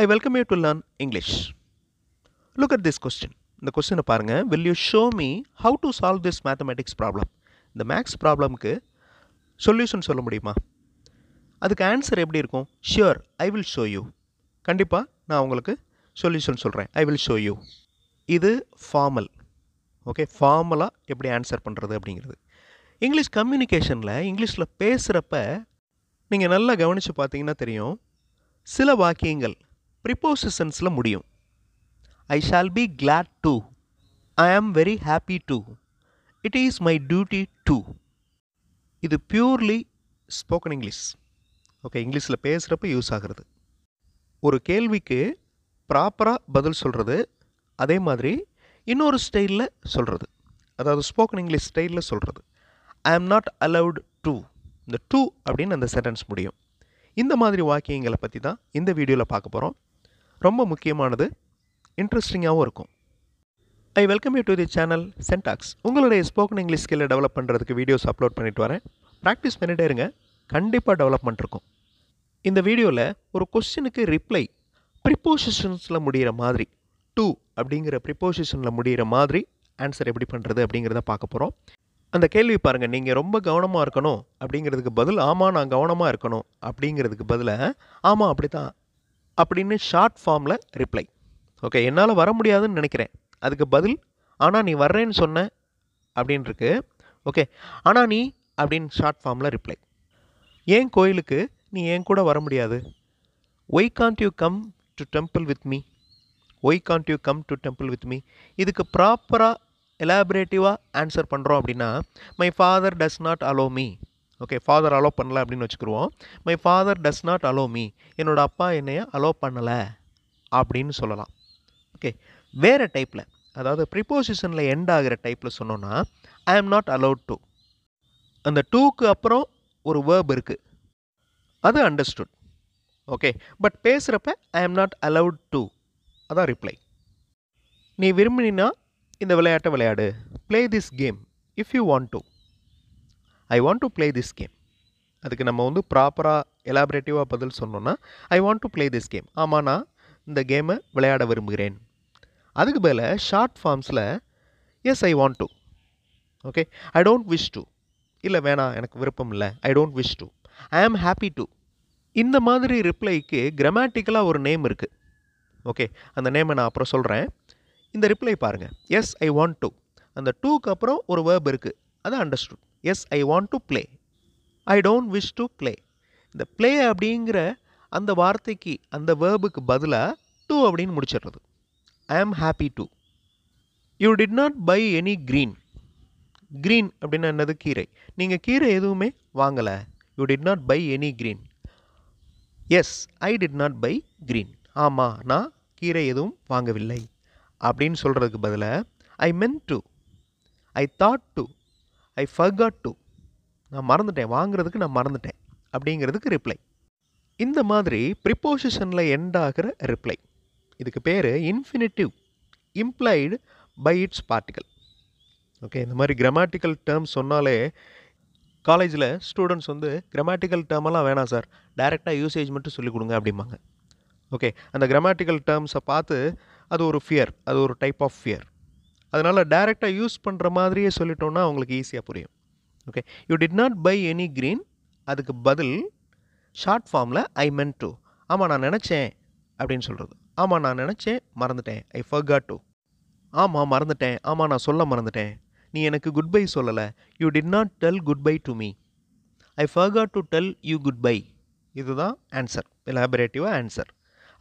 I welcome you to learn English. Look at this question. The question is, will you show me how to solve this mathematics problem? The maths problem is solution. That's answer. Sure, I will show you. Kandipa, na ungalku solution solren. I will show you. This formal. Okay, formula eppadi answer pandrathu abingirathu. English communication la English la pesrappa neenga nalla gavanichu pathina theriyum. சில வாக்கியங்கள் ப்ரிபோசிஷன்ஸில் முடியும். I shall be glad to. I am very happy to. It is my duty to. இது purely spoken English. Okay, இங்கிலீஷில் பேசுகிறப்ப use ஆகிறது. ஒரு கேள்விக்கு ப்ராப்பராக பதில் சொல்கிறது, அதே மாதிரி இன்னொரு ஸ்டைலில் சொல்கிறது, அதாவது ஸ்போக்கன் இங்கிலீஷ் ஸ்டைலில் சொல்கிறது. I am not allowed to. இந்த to அப்படின்னு அந்த சென்டென்ஸ் முடியும். இந்த மாதிரி வாக்கியங்களை பற்றி தான் இந்த வீடியோவில் பார்க்க போகிறோம். ரொம்ப முக்கியமானது, இன்ட்ரெஸ்டிங்காகவும் இருக்கும். I welcome you to the channel சென்டாக்ஸ். உங்களுடைய ஸ்போக்கன் இங்கிலீஷ் ஸ்கில்லை டெவலப் பண்ணுறதுக்கு வீடியோஸ் அப்லோட் பண்ணிட்டு வரேன். ப்ராக்டிஸ் பண்ணிகிட்டே இருங்க, கண்டிப்பாக டெவலப்மெண்ட் இருக்கும். இந்த வீடியோவில் ஒரு கொஸ்டினுக்கு ரிப்ளை ப்ரிப்போசிஷன்ஸில் முடிகிற மாதிரி, டூ அப்படிங்கிற ப்ரிப்போசிஷனில் முடிகிற மாதிரி ஆன்சர் எப்படி பண்ணுறது அப்படிங்கிறத பார்க்க போகிறோம். அந்த கேள்வி பாருங்கள், நீங்கள் ரொம்ப கவனமாக இருக்கணும் அப்படிங்கிறதுக்கு பதில் ஆமாம் நான் கவனமாக இருக்கணும் அப்படிங்கிறதுக்கு பதிலாக ஆமாம் அப்படி தான் அப்படின்னு ஷார்ட் ஃபார்மில் ரிப்ளை. ஓகே, என்னால் வர முடியாதுன்னு நினைக்கிறேன், அதுக்கு பதில் ஆனால் நீ வர்றேன்னு சொன்ன அப்படின்ருக்கு. ஓகே, ஆனால் நீ அப்படின்னு ஷார்ட் ஃபார்மில் ரிப்ளை. ஏன் கோயிலுக்கு நீ ஏன் கூட வர முடியாது? Why can't you come to temple with me? Why can't you come to temple with me? இதுக்கு ப்ராப்பராக எலாபரேட்டிவாக ஆன்சர் பண்ணுறோம் அப்படின்னா, my father does not allow me. Okay, father allow பண்ணலை அப்படின்னு வச்சுக்கிடுவோம். My father does not allow me. என்னோடய அப்பா என்னையை அலோவ் பண்ணலை அப்படின்னு சொல்லலாம். ஓகே, வேறு டைப்பில், அதாவது ப்ரிப்போசிஷனில் எண்ட் ஆகிற டைப்பில் சொன்னோன்னா, ஐ ஆம் நாட் அலோட் டு. அந்த டூக்கு அப்புறம் ஒரு வேர்ப் இருக்குது, அது அண்டர்ஸ்டுட். ஓகே, பட் பேசுகிறப்ப I am not allowed to, அதான் ரிப்ளை. நீ விரும்பினா இந்த விளையாட்டை விளையாடு. Play this game if you want to. I want to play this game. அதுக்கு நம்ம வந்து ப்ராப்பராக எலாபரேட்டிவாக பதில் சொன்னோன்னா, I want to play this game. ஆமாம் நான் இந்த கேமை விளையாட விரும்புகிறேன். அதுக்கு மேலே ஷார்ட் ஃபார்ம்ஸில் yes I want to. Okay, I don't wish to. இல்லை வேணாம் எனக்கு விருப்பம் இல்லை. I don't wish to. I am happy to. இந்த மாதிரி ரிப்ளைக்கு கிராமட்டிக்கலாக ஒரு நேம் இருக்குது. ஓகே, அந்த நேமை நான் அப்புறம் சொல்கிறேன். இந்த ரிப்ளை பாருங்கள், எஸ் ஐ வாண்ட் டு. அந்த டூக்கு அப்புறம் ஒரு வேர்ப் இருக்குது, அது understood. Yes I want to play. I don't wish to play. இந்த ப்ளே அப்படிங்கிற அந்த வார்த்தைக்கு அந்த வேர்புக்கு பதிலாக டூ அப்படின்னு முடிச்சிடுறது. I am happy to. You did not buy any green. Green அப்படின்னா என்னது? கீரை. நீங்கள் கீரை எதுவுமே வாங்கலை. You did not buy any green. Yes I did not buy green. ஆமாம் நான் கீரை எதுவும் வாங்கவில்லை அப்படின்னு சொல்கிறதுக்கு பதிலாக, I meant to, I thought to, I forgot to. நான் மறந்துட்டேன், வாங்கிறதுக்கு நான் மறந்துட்டேன் அப்படிங்கிறதுக்கு ரிப்ளை. இந்த மாதிரி ப்ரிப்போசிஷனில் எண்ட் ஆகிற ரிப்ளை, இதுக்கு பேர் infinitive implied by it's particle. Okay, இந்த மாதிரி கிராமட்டிக்கல் டேர்ம்ஸ் சொன்னாலே காலேஜில் ஸ்டூடெண்ட்ஸ் வந்து கிராமட்டிக்கல் டேர்மெல்லாம் வேணாம் சார், டைரெக்டாக யூசேஜ் மட்டும் சொல்லிக் கொடுங்க அப்படிம்பாங்க. ஓகே, அந்த கிராமட்டிக்கல் டேர்ம்ஸை பார்த்து அது ஒரு ஃபியர், அது ஒரு டைப் ஆஃப் ஃபியர். அதனால் டைரெக்டாக யூஸ் பண்ணுற மாதிரியே சொல்லிட்டோன்னா அவங்களுக்கு ஈஸியாக புரியும். Okay, you did not buy any green. அதுக்கு பதில் ஷார்ட் ஃபார்மில் ஐ மென்ட் டு. ஆமாம் நான் நினச்சேன் அப்படின்னு சொல்கிறது. ஆமாம் நான் நினச்சேன் மறந்துட்டேன். I forgot to. ஆமாம் மறந்துட்டேன். ஆமாம் நான் சொல்ல மறந்துட்டேன். நீ எனக்கு குட் பை சொல்லலை. You did not tell goodbye to me. I forgot to tell you goodbye. இதுதான் ஆன்சர், எலாபரேட்டிவாக ஆன்சர்.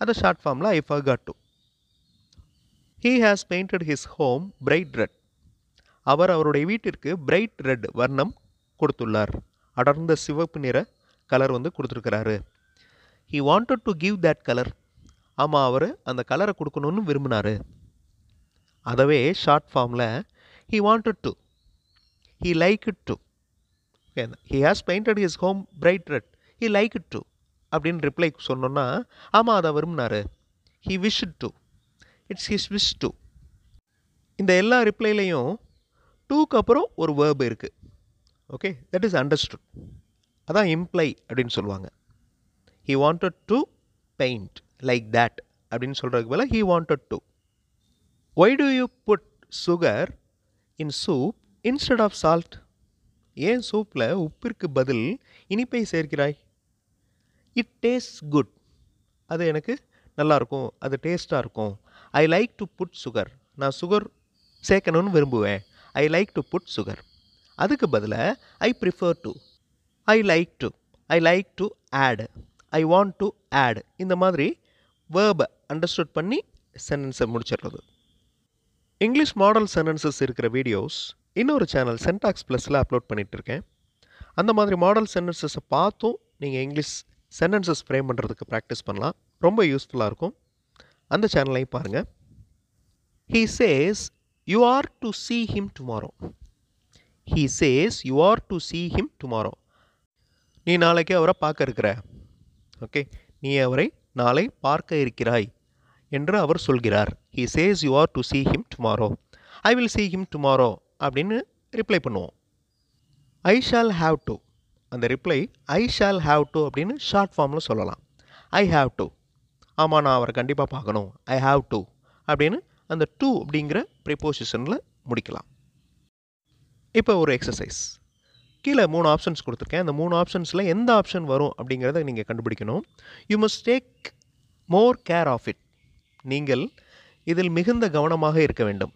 அது ஷார்ட் ஃபார்மில் I forgot to. He has painted his home bright red. அவர் அவருடைய வீட்டிற்கு பிரைட் ரெட் வர்ணம் கொடுத்துள்ளார், அடர்ந்த சிவப்பு நிற கலர் வந்து கொடுத்துருக்கிறாரு. He wanted to give that color. ஆமாம் அவர் அந்த கலரை கொடுக்கணும்னு விரும்பினார். அதவே ஷார்ட் ஃபார்மில் he wanted to, he liked to. He has painted his home bright red, he liked to அப்படின்னு ரிப்ளை சொன்னோன்னா, ஆமாம் அதை விரும்பினார். He wished to, it's his wish to. இந்த எல்லா ரிப்ளைலையும் டூக்கு அப்புறம் ஒரு வேர்பு இருக்குது. ஓகே, தட் இஸ் அண்டர்ஸ்டுட், அதான் இம்ப்ளை அப்படின்னு சொல்லுவாங்க. He wanted to paint like that அப்படினு சொல்றதுக்கு பதிலா he wanted to. Why do you put sugar in soup instead of salt? ஏன் சூப்பில் உப்பிற்கு பதில் இனிப்பை சேர்க்கிறாய்? இட் டேஸ்ட் குட், அது எனக்கு நல்லாயிருக்கும், அது டேஸ்ட்டாக இருக்கும். I like to put sugar, நான் சுகர் சேர்க்கணும்னு விரும்புவேன். I like to put sugar. அதுக்கு பதிலாக I prefer to, I like to, I like to add, I want to add, இந்த மாதிரி வேர்பை அண்டர்ஸ்டுட் பண்ணி சென்டென்ஸை முடிச்சிடுறது. இங்கிலீஷ் மாடல் சென்டென்சஸ் இருக்கிற வீடியோஸ் இன்னொரு சேனல் சென்டாக்ஸ் ப்ளஸில் அப்லோட் பண்ணிகிட்ருக்கேன். அந்த மாதிரி மாடல் சென்டென்சஸை பார்த்தும் நீங்கள் இங்கிலீஷ் சென்டென்சஸ் ஃப்ரேம் பண்ணுறதுக்கு ப்ராக்டிஸ் பண்ணலாம். ரொம்ப யூஸ்ஃபுல்லாக இருக்கும். அந்த சேனலையும் பாருங்கள். He says you are to see him tomorrow. He says you are to see him tomorrow. நீ நாளைக்கு அவரை பார்க்க இருக்கிற, ஓகே, நீ அவரை நாளை பார்க்க இருக்கிறாய் என்று அவர் சொல்கிறார். He says you are to see him tomorrow. I will see him tomorrow அப்படின்னு ரிப்ளை பண்ணுவோம். ஐ ஷால் ஹாவ் டு, அந்த reply I shall have to அப்படின்னு ஷார்ட் ஃபார்மில் சொல்லலாம். ஐ ஹாவ் டு, ஆமாம் நான் அவரை கண்டிப்பாக பார்க்கணும், ஐ ஹாவ் டு அப்படின்னு அந்த டு அப்படிங்கிற ப்ரிப்போசிஷனில் முடிக்கலாம். இப்போ ஒரு எக்ஸசைஸ். கீழே 3 ஆப்ஷன்ஸ் கொடுத்துருக்கேன். அந்த 3 ஆப்ஷன்ஸில் எந்த ஆப்ஷன் வரும் அப்படிங்கிறத நீங்கள் கண்டுபிடிக்கணும். You must take more care of it, நீங்கள் இதில் மிகுந்த கவனமாக இருக்க வேண்டும்.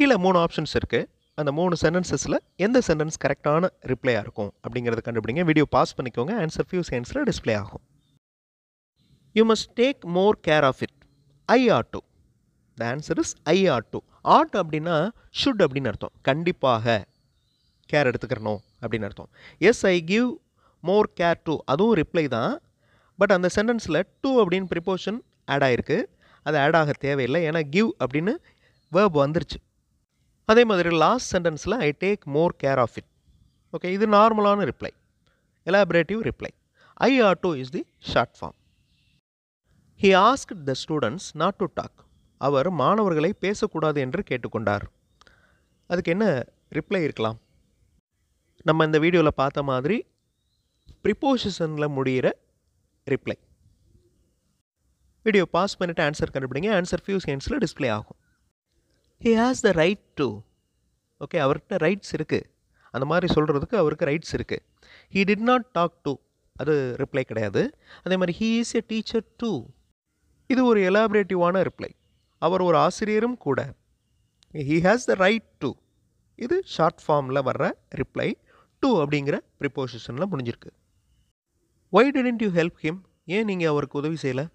கீழே 3 ஆப்ஷன்ஸ் இருக்குது. அந்த 3 சென்டென்சஸில் எந்த சென்டென்ஸ் கரெக்டான ரிப்ளையாக இருக்கும் அப்படிங்கிறத கண்டுபிடிங்க. வீடியோ பாஸ் பண்ணிக்கோங்க, ஆன்சர் ஃபியூ செகண்ட்ஸில் டிஸ்பிளே ஆகும். You must take more care of it. I ought to, the answer is I ought to. Ought அப்படின்னா ஷுட் அப்படின்னு அர்த்தம், கண்டிப்பாக கேர் எடுத்துக்கிறணும் அப்படின்னு அர்த்தம். Yes I give more care to, அதுவும் ரிப்ளை தான். பட் அந்த சென்டென்ஸில் டு அப்படின்னு ப்ரிப்போஷன் ஆட் ஆகிருக்கு, அது ஆட் ஆக தேவையில்லை, ஏன்னா கிவ் அப்படின்னு வேர்ப் வந்துருச்சு. அதே மாதிரி லாஸ்ட் சென்டென்ஸில் I take more care of it, okay, இது நார்மலான reply, elaborative reply. I ought to is the short form. He asked the students not to talk, அவர் மாணவர்களை பேசக்கூடாது என்று கேட்டுக்கொண்டார். அதுக்கு என்ன ரிப்ளை இருக்கலாம்? நம்ம இந்த வீடியோவில் பார்த்த மாதிரி ப்ரிப்போசிஷனில் முடிகிற ரிப்ளை. வீடியோ பாஸ் பண்ணிவிட்டு ஆன்சர் கண்டுபிடிங்க, ஆன்சர் ஃபியூ செகண்ட்ஸில் டிஸ்பிளே ஆகும். He has the right to, okay, அவர்கிட்ட ரைட்ஸ் இருக்குது, அந்த மாதிரி சொல்கிறதுக்கு அவருக்கு ரைட்ஸ் இருக்குது. He did not talk to, அது ரிப்ளை கிடையாது. அதே மாதிரி he is a teacher too, இது ஒரு எலாபரேட்டிவான ரிப்ளை, அவர் ஒரு ஆசிரியரும் கூட. He has the right to, இது ஷார்ட் ஃபார்மில் வர்ற ரிப்ளை, to அப்படிங்கிற ப்ரிப்போசிஷனில் முடிஞ்சிருக்கு. Why didn't you help him? ஏன் நீங்கள் அவருக்கு உதவி செய்யலை?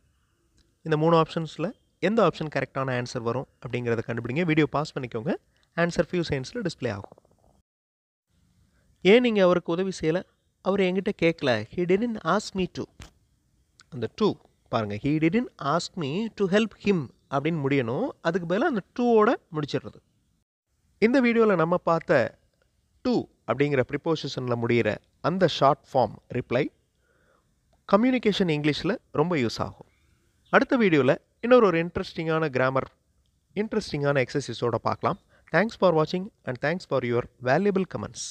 இந்த 3 ஆப்ஷன்ஸில் எந்த ஆப்ஷன் கரெக்டான ஆன்சர் வரும் அப்படிங்கிறத கண்டுபிடிங்க. வீடியோ பாஸ் பண்ணிக்கோங்க, ஆன்சர் ஃபியூ செகண்ட்ஸில் டிஸ்பிளே ஆகும். ஏன் நீங்கள் அவருக்கு உதவி செய்யலை? அவர் என்கிட்ட கேட்கல. He didn't ask me to, அந்த டூ பாருங்கள், he didn't ask me to help him அப்படின்னு முடியணும். அதுக்கு பதிலாக அந்த டூவோட முடிச்சிடுறது. இந்த வீடியோவில் நம்ம பார்த்த டூ அப்படிங்கிற ப்ரிப்போசிஷனில் முடிகிற அந்த ஷார்ட் ஃபார்ம் ரிப்ளை கம்யூனிகேஷன் இங்கிலீஷில் ரொம்ப யூஸ் ஆகும். அடுத்த வீடியோவில் இன்னொரு இன்ட்ரெஸ்டிங்கான கிராமர், இன்ட்ரெஸ்டிங்கான எக்ஸசைஸோடு பார்க்கலாம். தேங்க்ஸ் ஃபார் வாட்சிங் and thanks for your valuable comments.